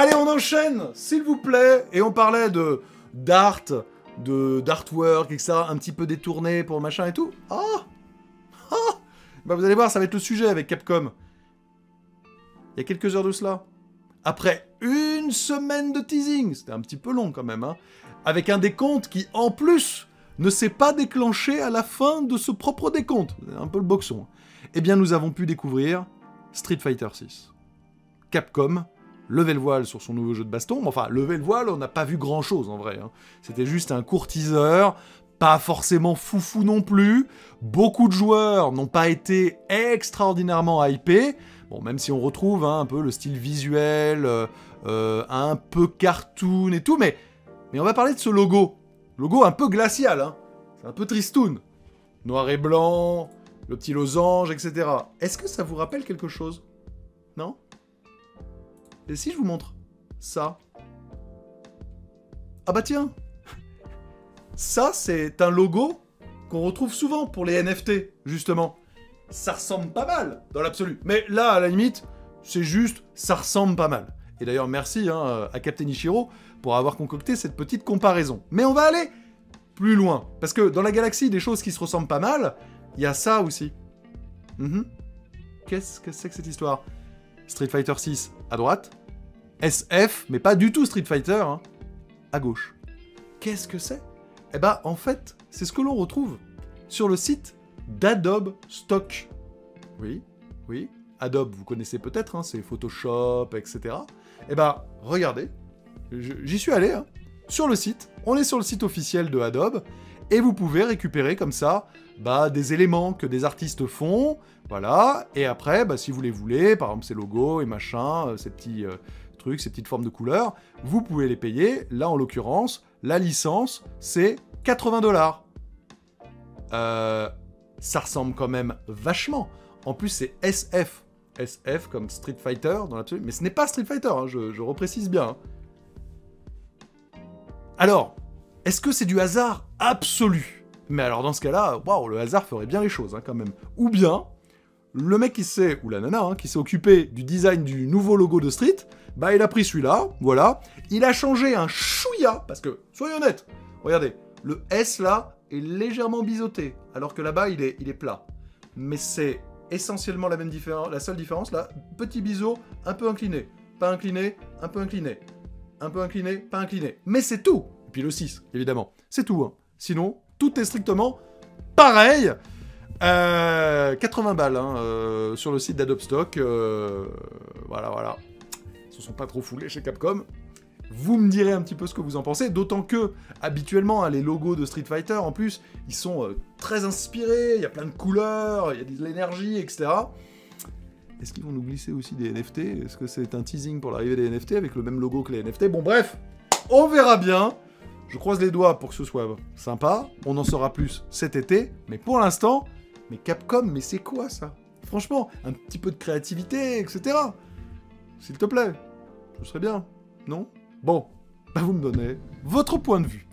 Allez, on enchaîne, s'il vous plaît. Et on parlait de d'art, d'artwork, etc. Un petit peu détourné pour machin et tout. Bah vous allez voir, ça va être le sujet avec Capcom. Il y a quelques heures de cela. Après une semaine de teasing, c'était un petit peu long quand même, hein, avec un décompte qui, en plus, ne s'est pas déclenché à la fin de ce propre décompte. Un peu le boxon. Eh bien, nous avons pu découvrir Street Fighter VI. Capcom levait le voile sur son nouveau jeu de baston. Enfin, lever le voile, on n'a pas vu grand-chose, en vrai, hein. C'était juste un court teaser, pas forcément foufou non plus. Beaucoup de joueurs n'ont pas été extraordinairement hypés. Bon, même si on retrouve hein, un peu le style visuel, un peu cartoon et tout, mais on va parler de ce logo. Logo un peu glacial, hein. C'est un peu tristoun. Noir et blanc, le petit losange, etc. Est-ce que ça vous rappelle quelque chose? Non? Et si je vous montre ça? Ah bah tiens! Ça, c'est un logo qu'on retrouve souvent pour les NFT, justement. Ça ressemble pas mal, dans l'absolu. Mais là, à la limite, c'est juste, ça ressemble pas mal. Et d'ailleurs, merci hein, à Captain Nishiro pour avoir concocté cette petite comparaison. Mais on va aller plus loin. Parce que dans la galaxie, des choses qui se ressemblent pas mal, il y a ça aussi. Qu'est-ce que c'est que cette histoire? Street Fighter 6 à droite. SF, mais pas du tout Street Fighter, hein, à gauche. Qu'est-ce que c'est? Eh ben, en fait, c'est ce que l'on retrouve sur le site d'Adobe Stock. Oui, oui. Adobe, vous connaissez peut-être, hein, c'est Photoshop, etc. Eh ben, regardez, j'y suis allé, hein, sur le site, on est sur le site officiel de Adobe, et vous pouvez récupérer comme ça, bah, des éléments que des artistes font, voilà, et après, bah, si vous les voulez, par exemple ces logos et machin, ces petits trucs, ces petites formes de couleurs, vous pouvez les payer, là en l'occurrence, la licence, c'est 80$. Ça ressemble quand même vachement, en plus c'est SF, SF comme Street Fighter dans l'absolu, mais ce n'est pas Street Fighter, hein, je reprécise bien. Hein. Alors, est-ce que c'est du hasard absolu? Mais alors dans ce cas-là, waouh, le hasard ferait bien les choses hein, quand même. Ou bien, le mec qui s'est, ou la nana, hein, qui s'est occupé du design du nouveau logo de Street, bah il a pris celui-là, voilà, il a changé un chouïa, parce que, soyons honnêtes, regardez, le S là est légèrement biseauté, alors que là-bas il est plat. Mais c'est essentiellement la même différence, la seule différence là, petit biseau, un peu incliné, pas incliné, un peu incliné, un peu incliné, pas incliné. Mais c'est tout. Et puis le 6, évidemment, c'est tout. Hein. Sinon, tout est strictement pareil. 80 balles hein, sur le site d'Adobe Stock. Voilà, voilà. Ils se sont pas trop foulés chez Capcom. Vous me direz un petit peu ce que vous en pensez, d'autant que, habituellement, hein, les logos de Street Fighter, en plus, ils sont très inspirés, il y a plein de couleurs, il y a de l'énergie, etc. Est-ce qu'ils vont nous glisser aussi des NFT? Est-ce que c'est un teasing pour l'arrivée des NFT avec le même logo que les NFT? Bon, bref, on verra bien. Je croise les doigts pour que ce soit sympa. On en saura plus cet été, mais pour l'instant... Mais Capcom, mais c'est quoi, ça? Franchement, un petit peu de créativité, etc. S'il te plaît, ce serait bien, non? Bon, bah vous me donnez votre point de vue.